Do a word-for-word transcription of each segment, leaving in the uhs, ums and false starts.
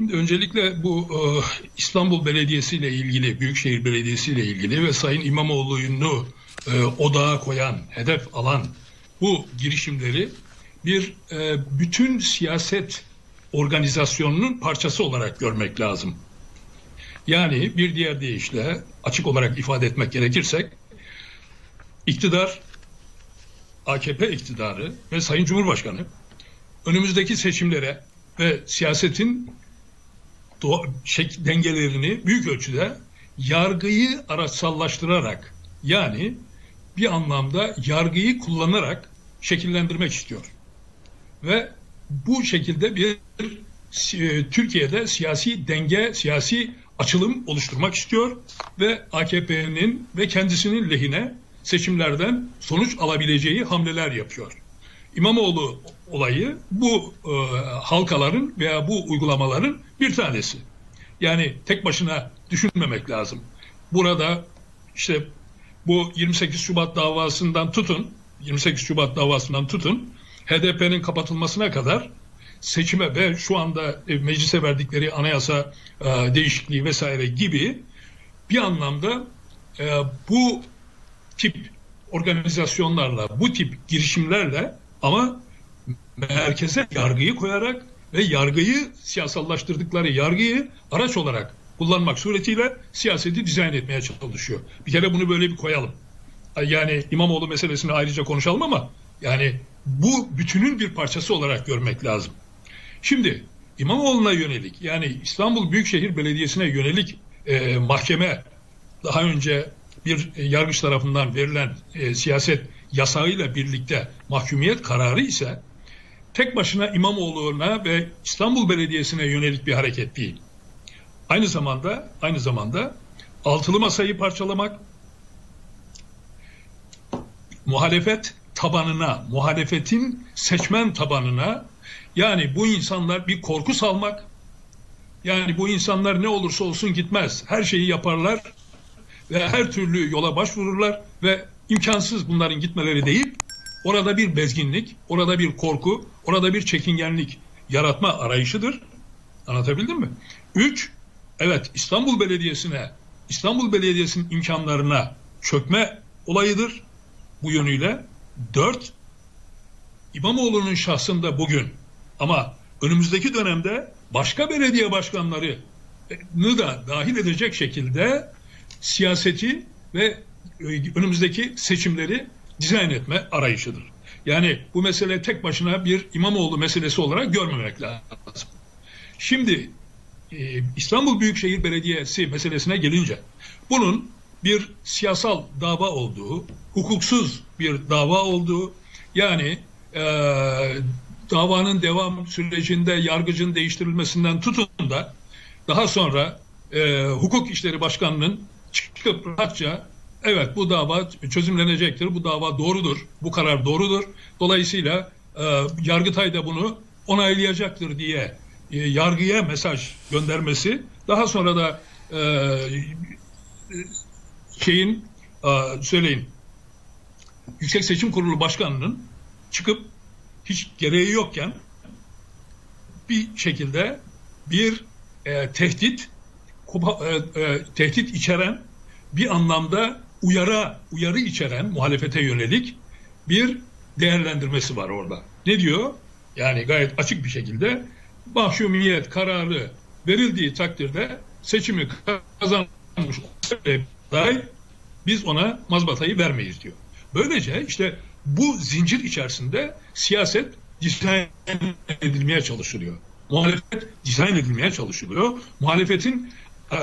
Şimdi öncelikle bu e, İstanbul Belediyesi ile ilgili, Büyükşehir Belediyesi ile ilgili ve Sayın İmamoğlu'nu e, odağa koyan, hedef alan bu girişimleri bir e, bütün siyaset organizasyonunun parçası olarak görmek lazım. Yani bir diğer deyişle açık olarak ifade etmek gerekirsek iktidar, A K P iktidarı ve Sayın Cumhurbaşkanı önümüzdeki seçimlere ve siyasetin dengelerini büyük ölçüde yargıyı araçsallaştırarak, yani bir anlamda yargıyı kullanarak şekillendirmek istiyor. Ve bu şekilde bir e, Türkiye'de siyasi denge, siyasi açılım oluşturmak istiyor ve A K P'nin ve kendisinin lehine seçimlerden sonuç alabileceği hamleler yapıyor. İmamoğlu olayı bu e, halkaların veya bu uygulamaların bir tanesi. Yani tek başına düşünmemek lazım. Burada işte bu yirmi sekiz Şubat davasından tutun, yirmi sekiz Şubat davasından tutun, H D P'nin kapatılmasına kadar seçime ve şu anda meclise verdikleri anayasa e, değişikliği vesaire gibi bir anlamda e, bu tip organizasyonlarla, bu tip girişimlerle ama merkeze yargıyı koyarak ve yargıyı siyasallaştırdıkları yargıyı araç olarak kullanmak suretiyle siyaseti dizayn etmeye çalışıyor. Bir kere bunu böyle bir koyalım. Yani İmamoğlu meselesini ayrıca konuşalım ama yani bu bütünün bir parçası olarak görmek lazım. Şimdi İmamoğlu'na yönelik, yani İstanbul Büyükşehir Belediyesi'ne yönelik e, mahkeme daha önce bir e, yargıç tarafından verilen e, siyaset yasağıyla birlikte mahkumiyet kararı ise tek başına İmamoğlu'na ve İstanbul Belediyesi'ne yönelik bir hareket değil. Aynı zamanda aynı zamanda altılı masayı parçalamak, muhalefet tabanına, muhalefetin seçmen tabanına, yani bu insanlar bir korku salmak, yani bu insanlar ne olursa olsun gitmez, her şeyi yaparlar ve her türlü yola başvururlar ve imkansız bunların gitmeleri deyip orada bir bezginlik, orada bir korku, orada bir çekingenlik yaratma arayışıdır. Anlatabildim mi? Üç, evet İstanbul Belediyesi'ne, İstanbul Belediyesi'nin imkanlarına çökme olayıdır bu yönüyle. Dört, İmamoğlu'nun şahsında bugün ama önümüzdeki dönemde başka belediye başkanlarını da dahil edecek şekilde siyaseti ve önümüzdeki seçimleri dizayn etme arayışıdır. Yani bu mesele tek başına bir İmamoğlu meselesi olarak görmemek lazım. Şimdi İstanbul Büyükşehir Belediyesi meselesine gelince bunun bir siyasal dava olduğu, hukuksuz bir dava olduğu, yani e, davanın devam sürecinde yargıcın değiştirilmesinden tutun da daha sonra e, Hukuk İşleri Başkanlığı'nın çıkıp rahatça evet bu dava çözümlenecektir, bu dava doğrudur, bu karar doğrudur, dolayısıyla e, Yargıtay da bunu onaylayacaktır diye e, yargıya mesaj göndermesi, daha sonra da e, şeyin e, söyleyin Yüksek Seçim Kurulu Başkanı'nın çıkıp hiç gereği yokken bir şekilde bir e, tehdit kupa, e, e, tehdit içeren, bir anlamda uyara uyarı içeren muhalefete yönelik bir değerlendirmesi var orada. Ne diyor? Yani gayet açık bir şekilde mahkumiyet kararı verildiği takdirde seçimi kazanmış aday biz ona mazbatayı vermeyiz diyor. Böylece işte bu zincir içerisinde siyaset dizayn edilmeye çalışılıyor. Muhalefet dizayn edilmeye çalışılıyor. Muhalefetin e,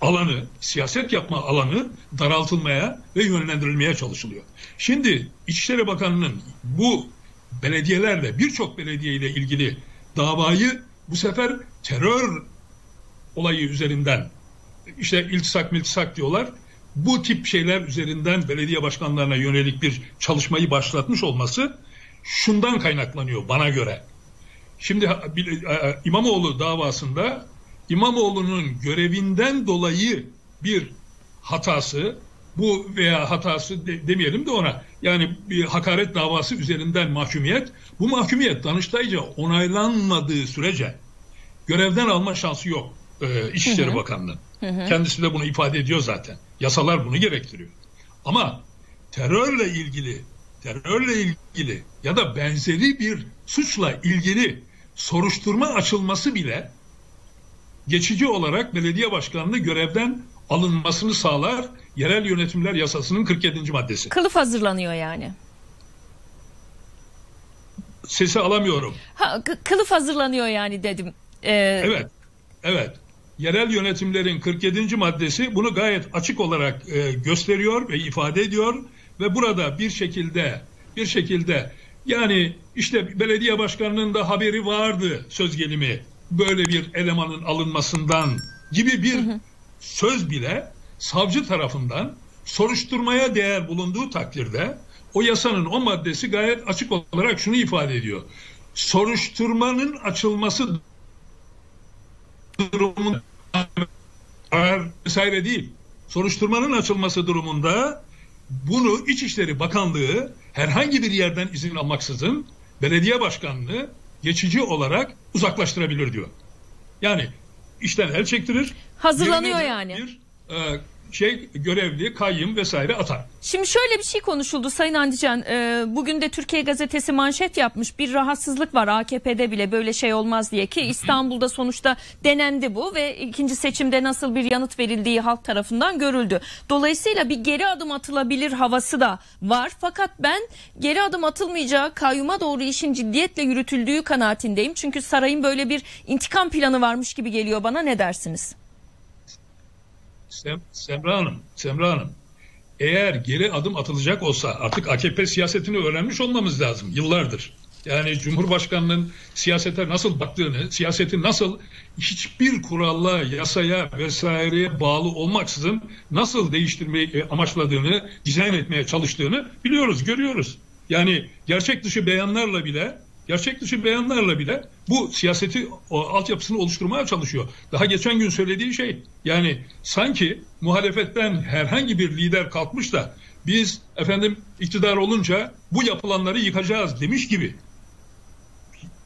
alanı, siyaset yapma alanı daraltılmaya ve yönlendirilmeye çalışılıyor. Şimdi İçişleri Bakanı'nın bu belediyelerle, birçok belediyeyle ilgili davayı bu sefer terör olayı üzerinden, işte iltisak miltisak diyorlar, bu tip şeyler üzerinden belediye başkanlarına yönelik bir çalışmayı başlatmış olması şundan kaynaklanıyor bana göre. Şimdi İmamoğlu davasında İmamoğlu'nun görevinden dolayı bir hatası, bu veya hatası de, demeyelim de ona, yani bir hakaret davası üzerinden mahkumiyet, bu mahkumiyet Danıştay'ca onaylanmadığı sürece görevden alma şansı yok e, İçişleri Bakanlığı. Hı hı. Kendisi de bunu ifade ediyor zaten. Yasalar bunu gerektiriyor. Ama terörle ilgili, terörle ilgili ya da benzeri bir suçla ilgili soruşturma açılması bile geçici olarak belediye başkanlığı görevden alınmasını sağlar. Yerel yönetimler yasasının kırk yedinci maddesi. Kılıf hazırlanıyor yani. Sesi alamıyorum. Ha, kılıf hazırlanıyor yani dedim. Ee... Evet, evet. Yerel yönetimlerin kırk yedinci maddesi bunu gayet açık olarak e, gösteriyor ve ifade ediyor ve burada bir şekilde bir şekilde yani işte belediye başkanının da haberi vardı söz gelimi böyle bir elemanın alınmasından gibi bir hı hı. söz bile savcı tarafından soruşturmaya değer bulunduğu takdirde o yasanın o maddesi gayet açık olarak şunu ifade ediyor. Soruşturmanın açılması durumunda vesaire değil. Soruşturmanın açılması durumunda bunu İçişleri Bakanlığı herhangi bir yerden izin almaksızın belediye başkanlığı geçici olarak uzaklaştırabilir diyor. Yani işten el çektirir. Hazırlanıyor yani. Bir, e, şey görevli, kayyum vesaire atar. Şimdi şöyle bir şey konuşuldu Sayın Andican. E, bugün de Türkiye Gazetesi manşet yapmış. Bir rahatsızlık var A K P'de bile böyle şey olmaz diye ki İstanbul'da sonuçta denendi bu ve ikinci seçimde nasıl bir yanıt verildiği halk tarafından görüldü. Dolayısıyla bir geri adım atılabilir havası da var. Fakat ben geri adım atılmayacağı, kayyuma doğru işin ciddiyetle yürütüldüğü kanaatindeyim. Çünkü sarayın böyle bir intikam planı varmış gibi geliyor bana. Ne dersiniz? Sem, Semra Hanım, Semra Hanım, eğer geri adım atılacak olsa artık A K P siyasetini öğrenmiş olmamız lazım yıllardır. Yani Cumhurbaşkanı'nın siyasete nasıl baktığını, siyasetin nasıl hiçbir kuralla, yasaya vesaireye bağlı olmaksızın nasıl değiştirmeyi amaçladığını, dizayn etmeye çalıştığını biliyoruz, görüyoruz. Yani gerçek dışı beyanlarla bile, gerçek dışı beyanlarla bile bu siyaseti, o, altyapısını oluşturmaya çalışıyor. Daha geçen gün söylediği şey, yani sanki muhalefetten herhangi bir lider kalkmış da biz efendim iktidar olunca bu yapılanları yıkacağız demiş gibi.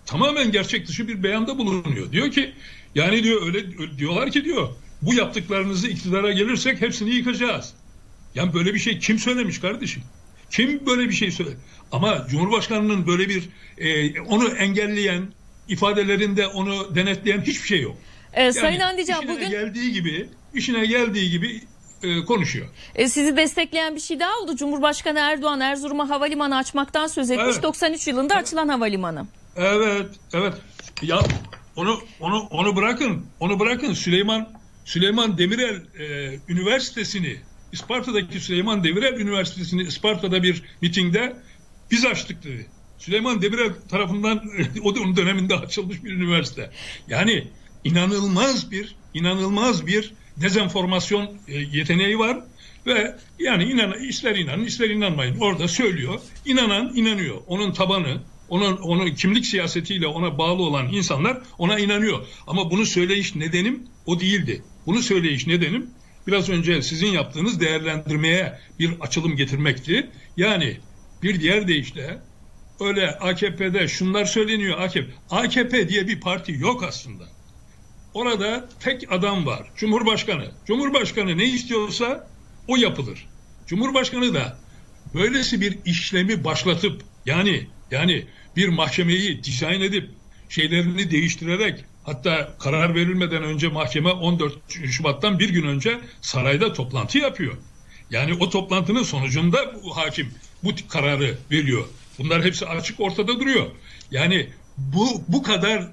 Tamamen gerçek dışı bir beyanda bulunuyor. Diyor ki, yani diyor öyle diyorlar ki diyor, bu yaptıklarınızı iktidara gelirsek hepsini yıkacağız. Yani böyle bir şey kim söylemiş kardeşim? Kim böyle bir şey söyledi? Ama Cumhurbaşkanı'nın böyle bir e, onu engelleyen, ifadelerinde onu denetleyen hiçbir şey yok. Ee, yani Sayın Andican bugün geldiği gibi, işine geldiği gibi e, konuşuyor. E, sizi destekleyen bir şey daha oldu. Cumhurbaşkanı Erdoğan Erzurum'a havalimanı açmaktan söz etmiş. Evet. doksan üç yılında evet. açılan havalimanı. Evet, evet. Ya onu onu onu bırakın. Onu bırakın. Süleyman Süleyman Demirel e, Üniversitesi'ni İsparta'daki Süleyman Demirel Üniversitesi'ni İsparta'da bir mitingde biz açtık dedi. Süleyman Demirel tarafından o da onun döneminde açılmış bir üniversite. Yani inanılmaz bir inanılmaz bir dezenformasyon yeteneği var ve yani inan, ister inanın ister inanmayın orada söylüyor. İnanan inanıyor. Onun tabanı, onun onun kimlik siyasetiyle ona bağlı olan insanlar ona inanıyor. Ama bunu söyleyiş nedenim o değildi. Bunu söyleyiş nedenim biraz önce sizin yaptığınız değerlendirmeye bir açılım getirmekti. Yani bir diğer deyişle öyle A K P'de şunlar söyleniyor. A K P, A K P diye bir parti yok aslında. Orada tek adam var. Cumhurbaşkanı. Cumhurbaşkanı ne istiyorsa o yapılır. Cumhurbaşkanı da böylesi bir işlemi başlatıp yani yani bir mahkemeyi dizayn edip şeylerini değiştirerek hatta karar verilmeden önce mahkeme on dört Şubat'tan bir gün önce sarayda toplantı yapıyor. Yani o toplantının sonucunda bu hakim bu kararı veriyor. Bunlar hepsi açık ortada duruyor. Yani bu bu kadar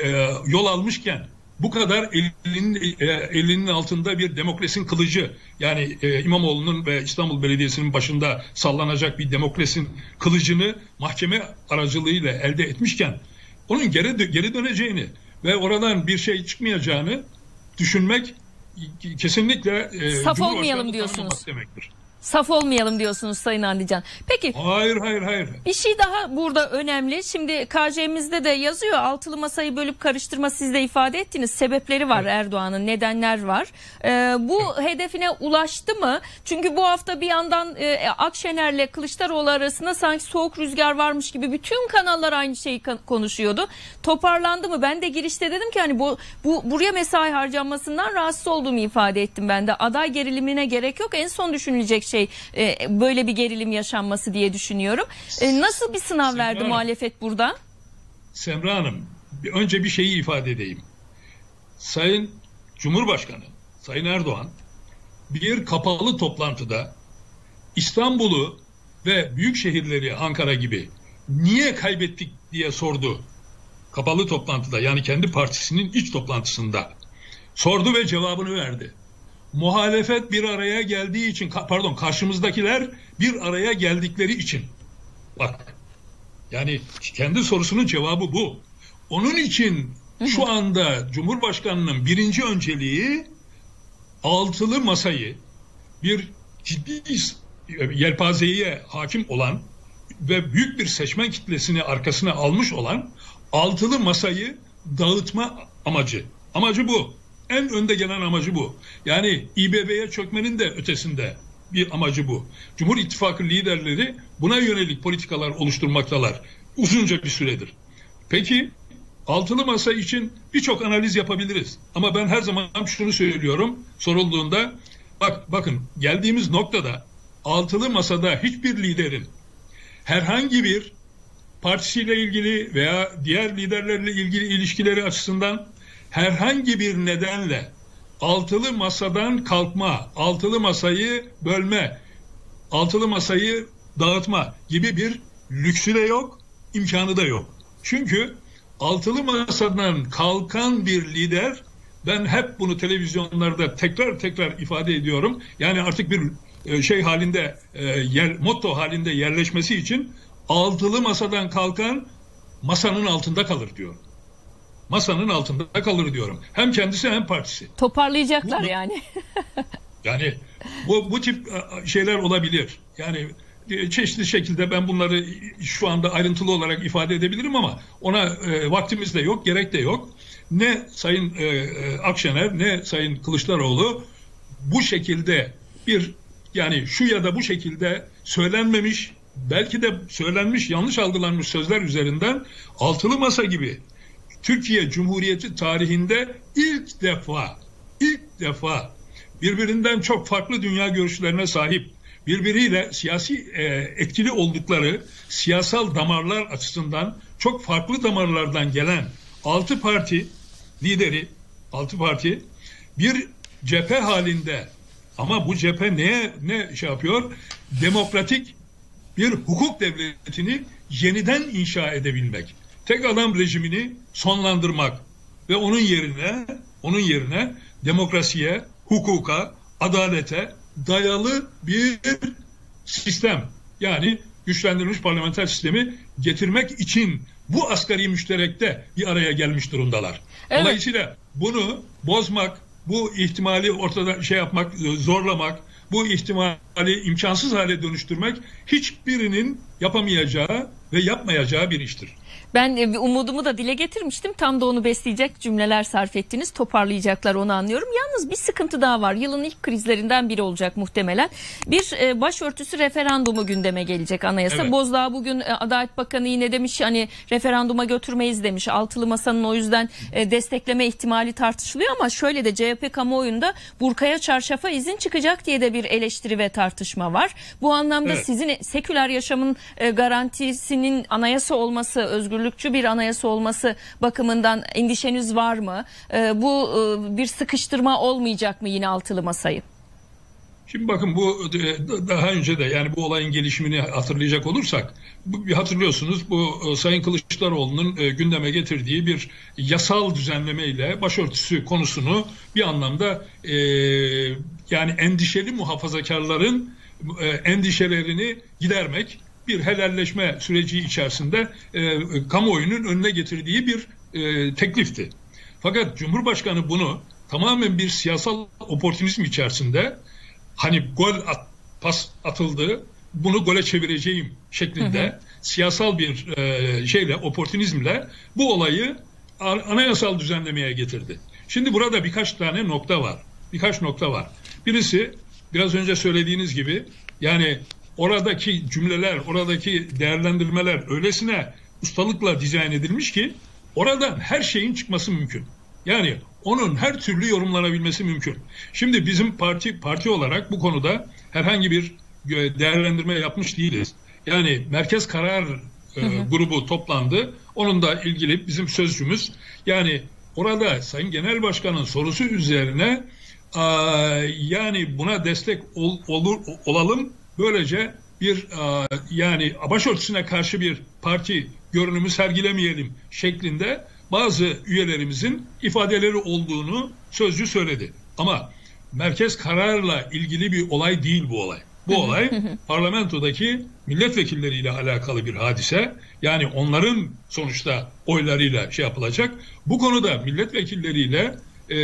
e, yol almışken bu kadar elinin, e, elinin altında bir demokrasinin kılıcı yani e, İmamoğlu'nun ve İstanbul Belediyesi'nin başında sallanacak bir demokrasinin kılıcını mahkeme aracılığıyla elde etmişken onun geri, geri döneceğini ve oradan bir şey çıkmayacağını düşünmek kesinlikle... E, saf olmayalım diyorsunuz. Demektir. Saf olmayalım diyorsunuz Sayın Andican. Peki. Hayır hayır hayır. Bir şey daha burada önemli. Şimdi K C'mizde de yazıyor. Altılı masayı bölüp karıştırma, siz de ifade ettiniz. Sebepleri var, evet. Erdoğan'ın nedenler var. Ee, bu evet. hedefine ulaştı mı? Çünkü bu hafta bir yandan e, Akşener'le Kılıçdaroğlu arasında sanki soğuk rüzgar varmış gibi bütün kanallar aynı şeyi konuşuyordu. Toparlandı mı? Ben de girişte dedim ki hani bu, bu buraya mesai harcanmasından rahatsız olduğumu ifade ettim ben de. Aday gerilimine gerek yok. En son düşünülecek şey Şey, e, böyle bir gerilim yaşanması diye düşünüyorum. E, nasıl bir sınav Semra verdi Hanım, muhalefet burada? Semra Hanım, önce bir şeyi ifade edeyim. Sayın Cumhurbaşkanı, Sayın Erdoğan bir kapalı toplantıda İstanbul'u ve büyük şehirleri, Ankara gibi, niye kaybettik diye sordu. Kapalı toplantıda, yani kendi partisinin iç toplantısında sordu ve cevabını verdi. Muhalefet bir araya geldiği için, pardon karşımızdakiler bir araya geldikleri için. Bak, yani kendi sorusunun cevabı bu. Onun için şu anda Cumhurbaşkanı'nın birinci önceliği altılı masayı, bir ciddi yelpazeye hakim olan ve büyük bir seçmen kitlesini arkasına almış olan altılı masayı dağıtma amacı. Amacı bu. En önde gelen amacı bu. Yani İ B B'ye çökmenin de ötesinde bir amacı bu. Cumhur İttifakı liderleri buna yönelik politikalar oluşturmaktalar uzunca bir süredir. Peki altılı masa için birçok analiz yapabiliriz. Ama ben her zaman şunu söylüyorum sorulduğunda, bak bakın geldiğimiz noktada altılı masada hiçbir liderin herhangi bir partisiyle ilgili veya diğer liderlerle ilgili ilişkileri açısından herhangi bir nedenle altılı masadan kalkma, altılı masayı bölme, altılı masayı dağıtma gibi bir lüksü de yok, imkanı da yok. Çünkü altılı masadan kalkan bir lider, ben hep bunu televizyonlarda tekrar tekrar ifade ediyorum. Yani artık bir şey halinde, yer, motto halinde yerleşmesi için altılı masadan kalkan masanın altında kalır diyor. Masanın altında kalır diyorum. Hem kendisi hem partisi. Toparlayacaklar bu, yani. Yani bu, bu tip şeyler olabilir. Yani çeşitli şekilde ben bunları şu anda ayrıntılı olarak ifade edebilirim ama ona e, vaktimiz de yok, gerek de yok. Ne Sayın e, Akşener ne Sayın Kılıçdaroğlu bu şekilde bir, yani şu ya da bu şekilde söylenmemiş, belki de söylenmiş, yanlış algılanmış sözler üzerinden altılı masa gibi Türkiye Cumhuriyeti tarihinde ilk defa, ilk defa birbirinden çok farklı dünya görüşlerine sahip, birbiriyle siyasi e, etkili oldukları siyasal damarlar açısından çok farklı damarlardan gelen altı parti lideri, altı parti bir cephe halinde, ama bu cephe neye ne şey yapıyor? Demokratik bir hukuk devletini yeniden inşa edebilmek. Tek adam rejimini sonlandırmak ve onun yerine onun yerine demokrasiye, hukuka, adalete dayalı bir sistem, yani güçlendirilmiş parlamenter sistemi getirmek için bu asgari müşterekte bir araya gelmiş durumdalar. Evet. Dolayısıyla bunu bozmak, bu ihtimali ortada şey yapmak, zorlamak, bu ihtimali imkansız hale dönüştürmek hiçbirinin yapamayacağı ve yapmayacağı bir iştir. Ben umudumu da dile getirmiştim. Tam da onu besleyecek cümleler sarf ettiniz. Toparlayacaklar, onu anlıyorum. Yalnız bir sıkıntı daha var. Yılın ilk krizlerinden biri olacak muhtemelen. Bir başörtüsü referandumu gündeme gelecek anayasa. Evet. Bozdağ bugün Adalet Bakanı yine demiş hani referanduma götürmeyiz demiş. Altılı masanın o yüzden destekleme ihtimali tartışılıyor ama şöyle de C H P kamuoyunda burkaya çarşafa izin çıkacak diye de bir eleştiri ve tartışma var. Bu anlamda evet. sizin seküler yaşamın garantisinin anayasa olması, özgürlükçü bir anayasa olması bakımından endişeniz var mı? E, bu e, bir sıkıştırma olmayacak mı yine altılı masayı? Şimdi bakın bu daha önce de, yani bu olayın gelişimini hatırlayacak olursak, hatırlıyorsunuz bu Sayın Kılıçdaroğlu'nun gündeme getirdiği bir yasal düzenlemeyle başörtüsü konusunu bir anlamda e, yani endişeli muhafazakarların e, endişelerini gidermek, bir helalleşme süreci içerisinde e, kamuoyunun önüne getirdiği bir e, teklifti. Fakat Cumhurbaşkanı bunu tamamen bir siyasal oportunizm içerisinde, hani gol at, pas atıldı, bunu gole çevireceğim şeklinde, hı hı, siyasal bir e, şeyle, oportunizmle bu olayı anayasal düzenlemeye getirdi. Şimdi burada birkaç tane nokta var. Birkaç nokta var. Birisi biraz önce söylediğiniz gibi, yani oradaki cümleler, oradaki değerlendirmeler öylesine ustalıkla dizayn edilmiş ki oradan her şeyin çıkması mümkün. Yani onun her türlü yorumlanabilmesi mümkün. Şimdi bizim parti parti olarak bu konuda herhangi bir değerlendirme yapmış değiliz. Yani Merkez Karar e, grubu toplandı. Onunla ilgili bizim sözcümüz, yani orada Sayın Genel Başkan'ın sorusu üzerine a, yani buna destek ol, olur, olalım. Böylece bir a, yani başörtüsüne karşı bir parti görünümü sergilemeyelim şeklinde bazı üyelerimizin ifadeleri olduğunu sözcü söyledi. Ama Merkez Karar'la ilgili bir olay değil bu olay. Bu olay parlamentodaki milletvekilleriyle alakalı bir hadise. Yani onların sonuçta oylarıyla şey yapılacak. Bu konuda milletvekilleriyle e,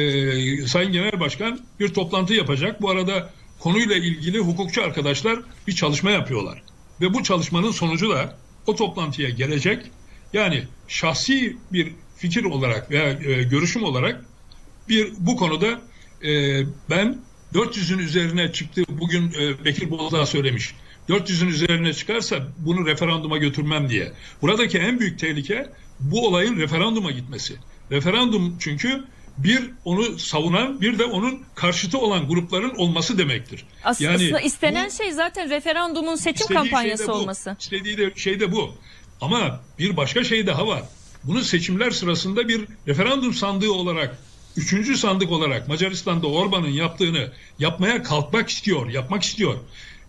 Sayın Genel Başkan bir toplantı yapacak. Bu arada konuyla ilgili hukukçu arkadaşlar bir çalışma yapıyorlar. Ve bu çalışmanın sonucu da o toplantıya gelecek. Yani şahsi bir fikir olarak veya e, görüşüm olarak bir bu konuda e, ben dört yüzün üzerine çıktı. Bugün e, Bekir Bozdağ söylemiş. dört yüzün üzerine çıkarsa bunu referanduma götürmem diye. Buradaki en büyük tehlike bu olayın referanduma gitmesi. Referandum çünkü bir onu savunan, bir de onun karşıtı olan grupların olması demektir. Aslında yani istenen bu, şey zaten referandumun seçim kampanyası şey olması. İstediği de, şey de bu. Ama bir başka şey daha var. Bunu seçimler sırasında bir referandum sandığı olarak, üçüncü sandık olarak Macaristan'da Orban'ın yaptığını yapmaya kalkmak istiyor, yapmak istiyor.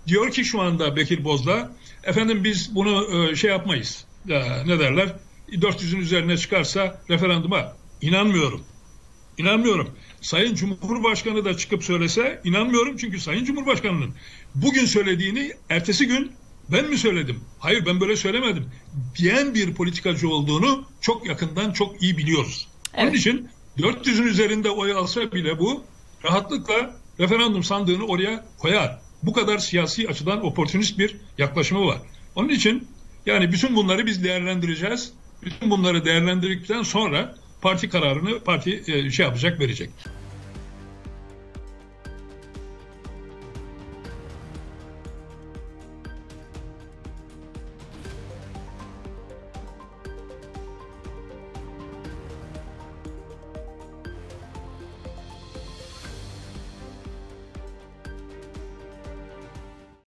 Diyor ki şu anda Bekir Bozdağ, efendim biz bunu e, şey yapmayız, e, ne derler, dört yüzün üzerine çıkarsa referanduma inanmıyorum. İnanmıyorum. Sayın Cumhurbaşkanı da çıkıp söylese inanmıyorum, çünkü Sayın Cumhurbaşkanı'nın bugün söylediğini ertesi gün ben mi söyledim, hayır ben böyle söylemedim diyen bir politikacı olduğunu çok yakından çok iyi biliyoruz. Evet. Onun için dört yüzün üzerinde oy alsa bile bu rahatlıkla referandum sandığını oraya koyar. Bu kadar siyasi açıdan oportunist bir yaklaşımı var. Onun için yani bütün bunları biz değerlendireceğiz. Bütün bunları değerlendirdikten sonra parti kararını parti şey yapacak, verecek.